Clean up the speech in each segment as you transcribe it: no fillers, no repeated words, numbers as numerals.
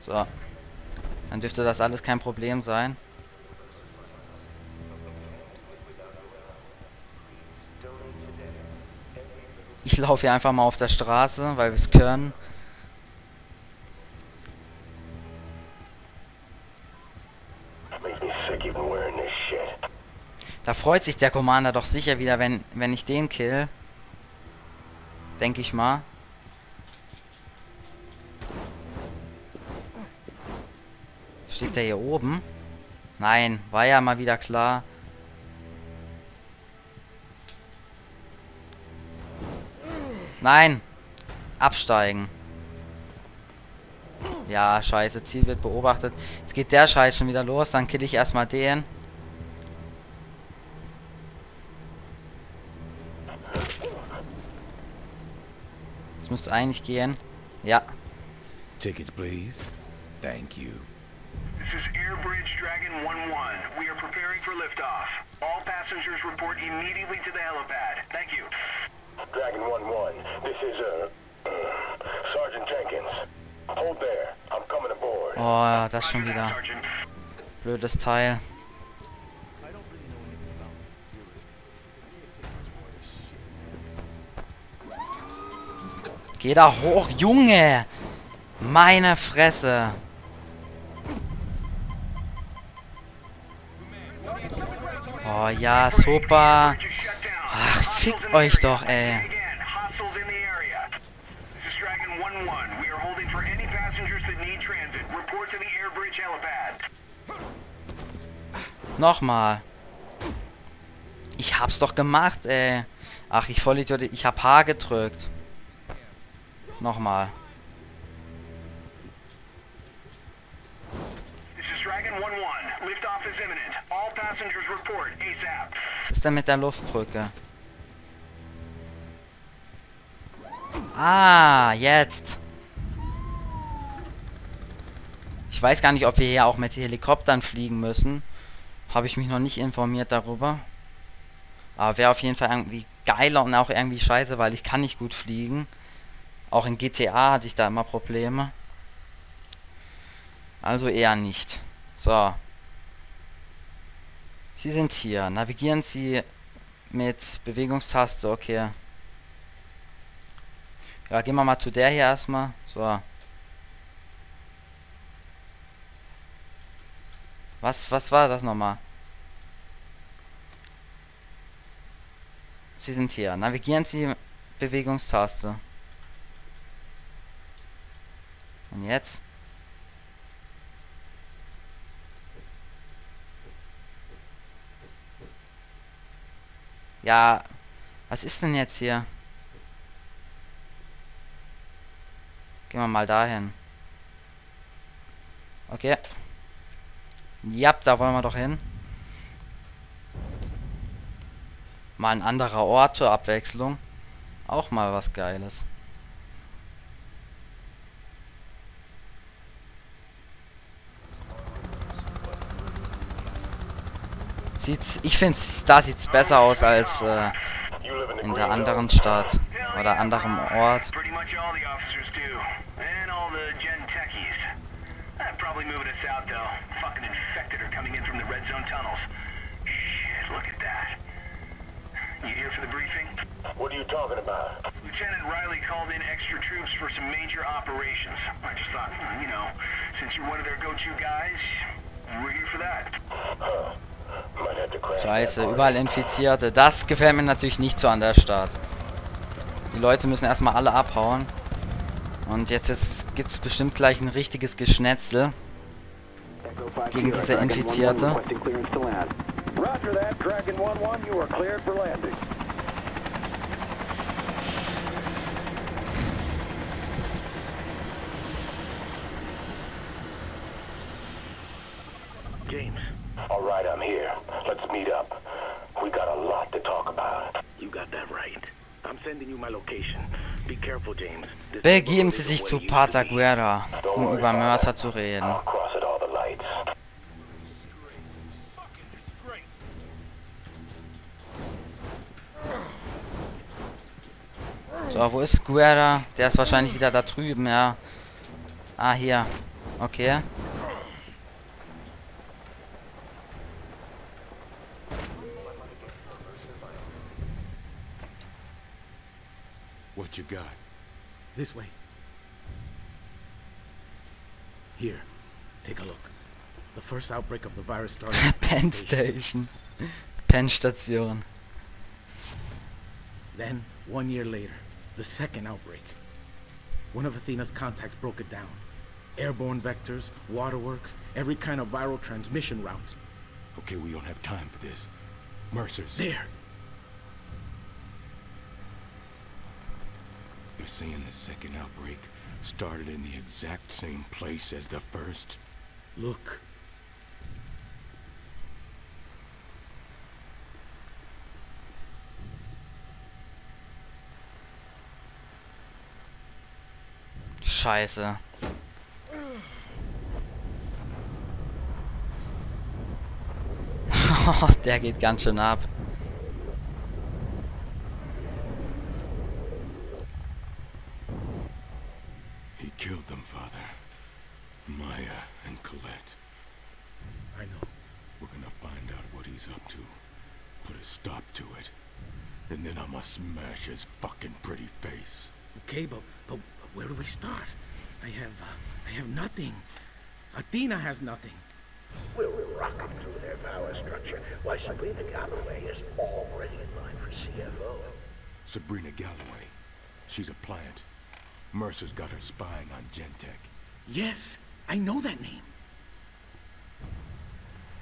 So. Dann dürfte das alles kein Problem sein. Ich laufe hier einfach mal auf der Straße, weil wir es können. Da freut sich der Commander doch sicher wieder, wenn ich den kill. Denke ich mal. Steht der hier oben? Nein, war ja mal wieder klar. Nein! Absteigen. Ja, scheiße, Ziel wird beobachtet. Jetzt geht der Scheiß schon wieder los, dann kill ich erstmal den. Das müsste eigentlich gehen. Ja. Tickets, please. Thank you. This is Airbridge Dragon 11. We are preparing for liftoff. All passengers report immediately to the helipad. Thank you. Dragon 11, this is Sergeant Jenkins. Hold there. I'm coming aboard. Oh, das schon wieder. Blödes Teil. Geh da hoch, Junge! Meine Fresse! Oh ja, super! Ach, fickt euch doch, ey! Nochmal! Ich hab's doch gemacht, ey! Ach, ich Vollidiot, ich hab H gedrückt! Nochmal! Was ist denn mit der Luftbrücke? Ah, jetzt. Ich weiß gar nicht, ob wir hier auch mit Helikoptern fliegen müssen. Habe ich mich noch nicht informiert darüber. Aber wäre auf jeden Fall irgendwie geiler und auch irgendwie scheiße, weil ich kann nicht gut fliegen. Auch in GTA hatte ich da immer Probleme. Also eher nicht. So. Sie sind hier. Navigieren Sie mit Bewegungstaste. Okay. Ja, gehen wir mal zu der hier erstmal. So. Was war das nochmal? Sie sind hier. Navigieren Sie mit Bewegungstaste. Und jetzt? Ja, was ist denn jetzt hier? Gehen wir mal dahin. Okay. Ja, da wollen wir doch hin. Mal ein anderer Ort zur Abwechslung. Auch mal was Geiles. Ich finde, da sieht's besser aus als in der anderen Stadt oder anderem Ort. What are you talking about? Lieutenant Riley called in extra troops for some major operations. I just thought, you know, since you're one of their go-to guys, we're here for that. Scheiße, überall Infizierte. Das gefällt mir natürlich nicht so an der Stadt. Die Leute müssen erstmal alle abhauen. Und jetzt gibt es bestimmt gleich ein richtiges Geschnetzel gegen diese Infizierte. James. All right, I'm here. Let's meet up. We got a lot to talk about. You got that right. I'm sending you my location. Be careful, James. Begeben Sie sich zu Pater Guerra, um über Mercer zu reden. So, wo ist Guerra? Der ist wahrscheinlich wieder da drüben, ja. Ah, hier. Okay. What you got? This way. Here, take a look. The first outbreak of the virus started at Penn Station. Penn Station. Then, 1 year later, the second outbreak. One of Athena's contacts broke it down. Airborne vectors, waterworks, every kind of viral transmission route. Okay, we don't have time for this. Mercer's there. You're saying the second outbreak started in the exact same place as the first? Look. Scheiße. Der geht ganz schön ab. He killed them, Father. Maya and Colette. I know. We're gonna find out what he's up to. Put a stop to it. And then I must smash his fucking pretty face. Okay, but where do we start? I have nothing. Athena has nothing. We'll rock them through their power structure. Why, Sabrina Galloway is already in line for CFO. Sabrina Galloway. She's a plant. Mercer's got her spying on Gentech. Yes, I know that name.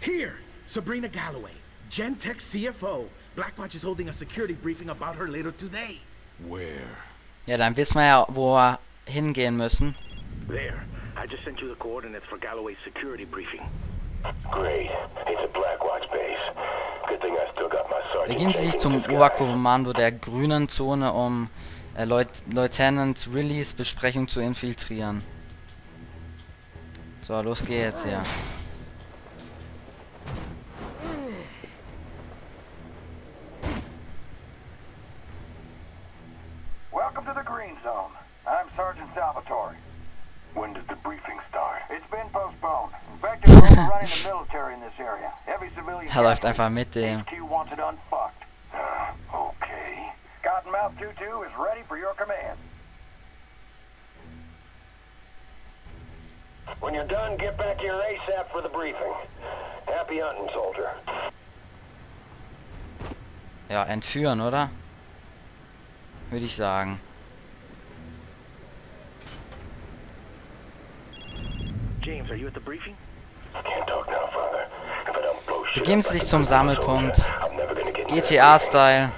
Here, Sabrina Galloway, Gentech CFO. Blackwatch is holding a security briefing about her later today. Where? Ja, dann wissen wir ja, wo wir hingehen müssen. There. I just sent you the coordinates for Galloway's security briefing. Great. It's a Blackwatch base. Good thing I still got my Sergeant. Begeben Sie sich zum Oberkommando der grünen Zone, um Lieutenant Rileys Besprechung zu infiltrieren. So, los geht's, ja. Welcome to the Green Zone. I'm Sergeant Salvatore. When did the briefing start? It's been postponed. In fact, we're running the military in this area. Every civilian HQ wants it unfucked. Okay. Cottonmouth 22 is ready for your command. When you're done, get back here ASAP for the briefing. Happy hunting, soldier. Ja, entführen, oder? Würde ich sagen. James, are you at the briefing? I can't talk now, Father. If I don't blow shit. Begeben Sie sich zum Sammelpunkt. GTA-Style.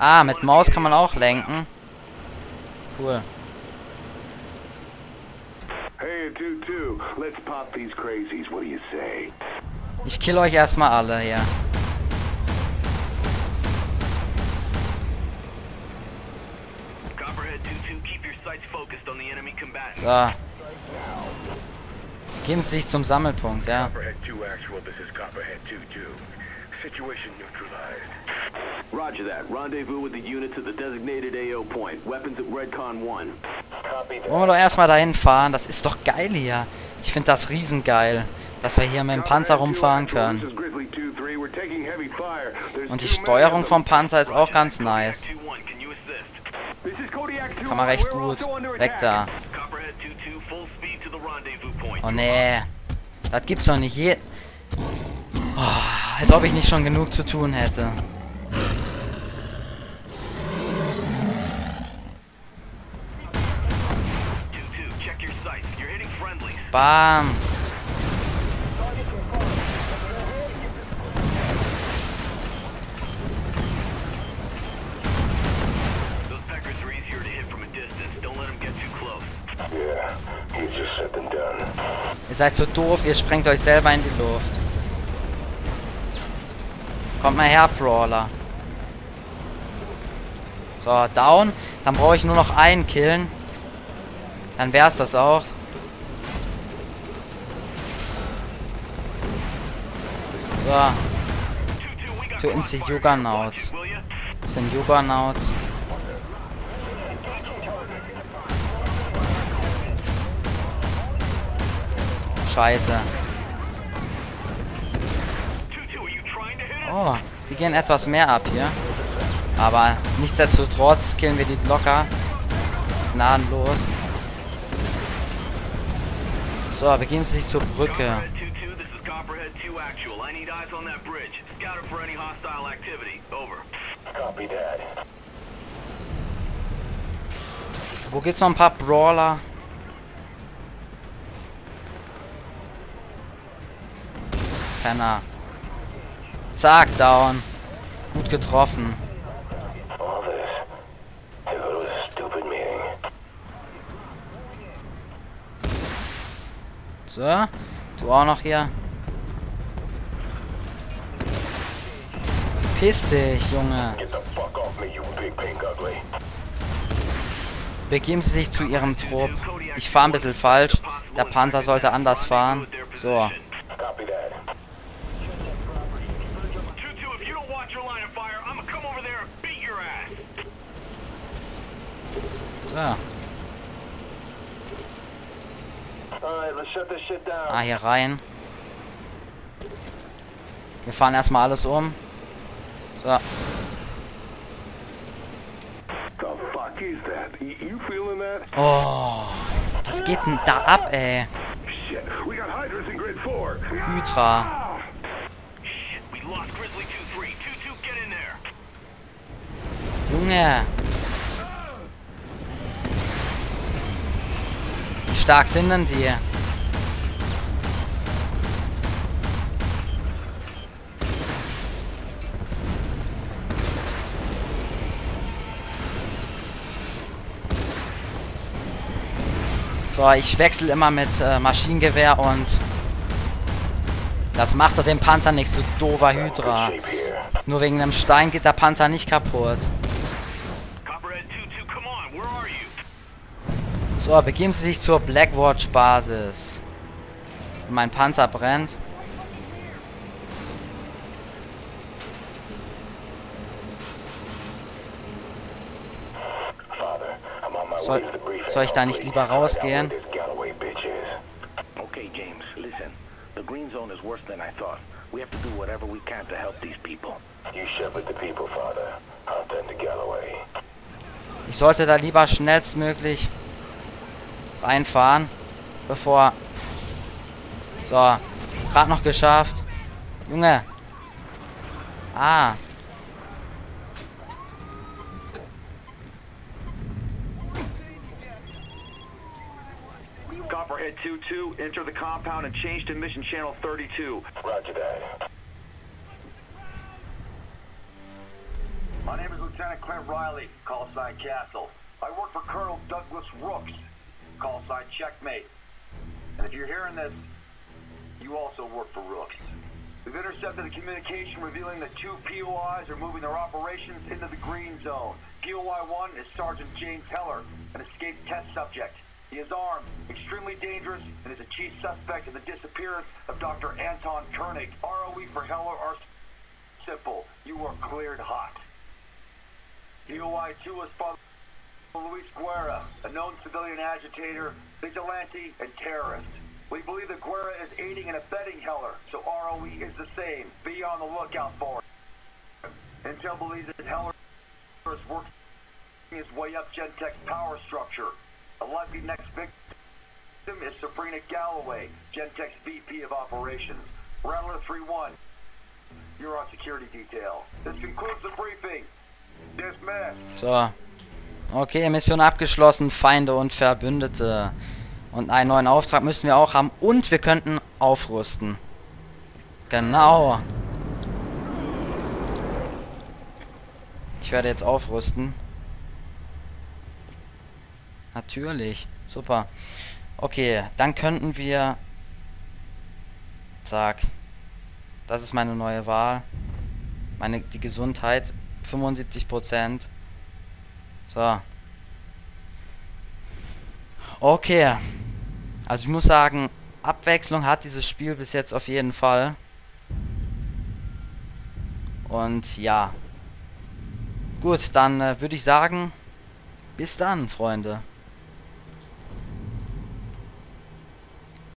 Ah, mit Maus kann man auch lenken. Cool. Hey, 22, let's pop these crazies. What do you say? Ich kill euch erstmal alle hier. So. Geben Sie sich zum Sammelpunkt, ja. Roger that. Rendezvous with the units at the designated AO point. Weapons at Redcon 1. Wollen wir doch erstmal dahin fahren? Das ist doch geil hier. Ich finde das riesengeil, dass wir hier mit dem Panzer rumfahren können. Und die Steuerung vom Panzer ist auch ganz nice. Kann man recht gut. Weg da. Oh nee. Das gibt's doch nicht. Als ob ich nicht schon genug zu tun hätte. Bam. Ihr seid so doof, ihr sprengt euch selber in die Luft. Kommt mal her, Brawler. So, down. Dann brauche ich nur noch einen killen. Dann wär's das auch. So. Töten Sie Juggernauts. Das sind Juggernauts. Scheiße. Oh, die gehen etwas mehr ab hier. Aber nichtsdestotrotz killen wir die locker. Gnadenlos. So, wir geben sich zur Brücke. Wo gibt's noch ein paar Brawler? Penner. Zack, down. Gut getroffen. So, du auch noch hier. Piss dich, Junge. Begeben sie sich zu ihrem Trupp. Ich fahre ein bisschen falsch. Der Panther sollte anders fahren. So. So. Ah, hier rein. Wir fahren erstmal alles um. So. Oh, was geht denn da ab, ey? Hydra. Junge. Wie stark sind denn die? So, ich wechsle immer mit Maschinengewehr und das macht doch dem Panther nichts, so doofer Hydra. Nur wegen einem Stein geht der Panther nicht kaputt. So, begeben sie sich zur Blackwatch-Basis. Mein Panzer brennt. Soll ich da nicht lieber rausgehen? Okay, James, listen. The Green Zone is worse than I thought. We have to do whatever we can to help these people. You shepherd the people, Father. I'll tend to Galloway. Ich sollte da lieber schnellstmöglich reinfahren, bevor... So, gerade noch geschafft. Junge. Ah. Copperhead 22, enter the compound and change to mission channel 32. Roger that. My name is Lieutenant Clint Riley, call sign Castle. I work for Colonel Douglas Rooks, call sign Checkmate. And if you're hearing this, you also work for Rooks. We've intercepted a communication revealing that two POIs are moving their operations into the Green Zone. POI 1 is Sergeant James Heller, an escaped test subject. He is armed, extremely dangerous, and is a chief suspect in the disappearance of Dr. Anton Koenig. ROE for Heller are simple. You are cleared hot. DOI 2 is Father Luis Guerra, a known civilian agitator, vigilante, and terrorist. We believe that Guerra is aiding and abetting Heller, so ROE is the same. Be on the lookout for it. Intel believes that Heller is working his way up Gentech's power structure. The likely next victim is Sabrina Galloway, Gentech's VP of Operations. Rattler 3-1, you're on security detail. This concludes the briefing. Dismissed. So. Okay, Mission abgeschlossen, Feinde und Verbündete. Und einen neuen Auftrag müssen wir auch haben. Und wir könnten aufrüsten. Genau. Ich werde jetzt aufrüsten. Natürlich. Super. Okay, dann könnten wir... Zack. Das ist meine neue Wahl. Die Gesundheit. 75%. So. Okay. Also ich muss sagen, Abwechslung hat dieses Spiel bis jetzt auf jeden Fall. Und ja. Gut, dann würde ich sagen, bis dann, Freunde.